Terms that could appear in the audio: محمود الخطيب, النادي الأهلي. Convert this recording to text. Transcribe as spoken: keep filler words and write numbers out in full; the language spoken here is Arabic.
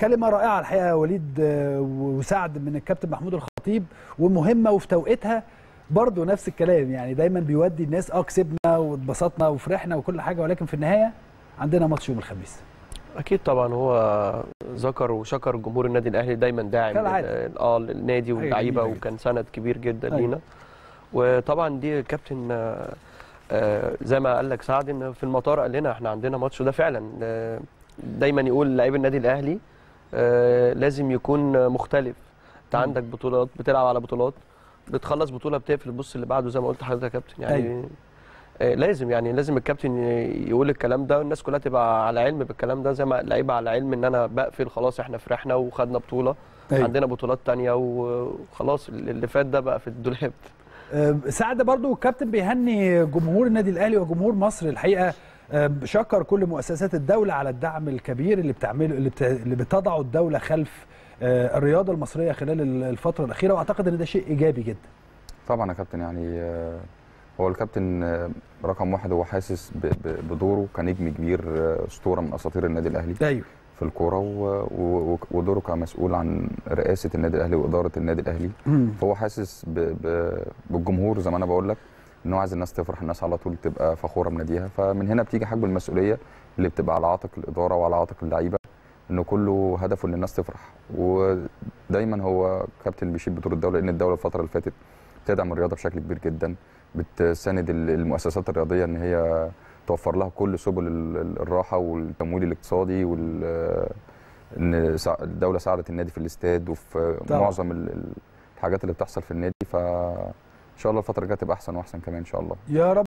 كلمه رائعه الحقيقه وليد وسعد من الكابتن محمود الخطيب، ومهمه وفي توقيتها برضه نفس الكلام. يعني دايما بيودي الناس اه كسبنا واتبسطنا وفرحنا وكل حاجه، ولكن في النهايه عندنا ماتش يوم الخميس. اكيد طبعا هو ذكر وشكر جمهور النادي الاهلي دايما داعم اه النادي واللعيبه، وكان سند كبير جدا لينا. وطبعا دي الكابتن زي ما قال لك سعد ان في المطار قال لنا احنا عندنا ماتش، وده فعلا دايما يقول لعيب النادي الاهلي لازم يكون مختلف. انت عندك بطولات، بتلعب على بطولات، بتخلص بطوله بتقفل البص اللي بعده زي ما قلت لحضرتك يا كابتن. يعني أيوة. لازم يعني لازم الكابتن يقول الكلام ده، والناس كلها تبقى على علم بالكلام ده، زي ما اللعيبه على علم ان انا بقفل خلاص احنا فرحنا وخدنا بطوله. أيوة. عندنا بطولات ثانيه وخلاص اللي فات ده بقى في الدولاب. سعد برضو الكابتن بيهني جمهور النادي الاهلي وجمهور مصر الحقيقه، شكر كل مؤسسات الدوله على الدعم الكبير اللي بتعمله اللي, بت... اللي بتضعه الدوله خلف الرياضه المصريه خلال الفتره الاخيره، واعتقد ان ده شيء ايجابي جدا. طبعا يا كابتن، يعني هو الكابتن رقم واحد هو حاسس ب... بدوره كنجم كبير، اسطوره من اساطير النادي الاهلي. أيوه. في الكوره و... ودوره كمسؤول عن رئاسه النادي الاهلي واداره النادي الاهلي. مم. فهو حاسس ب... ب... بالجمهور زي ما انا بقول لك، ان هو عايز الناس تفرح، الناس على طول تبقى فخوره بناديها. فمن هنا بتيجي حجم المسؤوليه اللي بتبقى على عاتق الاداره وعلى عاتق اللعيبه، ان كله هدفه ان الناس تفرح. ودايما هو كابتن بيشيل بدور الدوله، لان الدوله الفتره اللي فاتت بتدعم الرياضه بشكل كبير جدا، بتساند المؤسسات الرياضيه ان هي توفر لها كل سبل الراحه والتمويل الاقتصادي، وال ان الدوله ساعدت النادي في الاستاد وفي طبعا. معظم الحاجات اللي بتحصل في النادي. ف ان شاء الله الفتره الجايه تبقى احسن واحسن كمان ان شاء الله يا رب.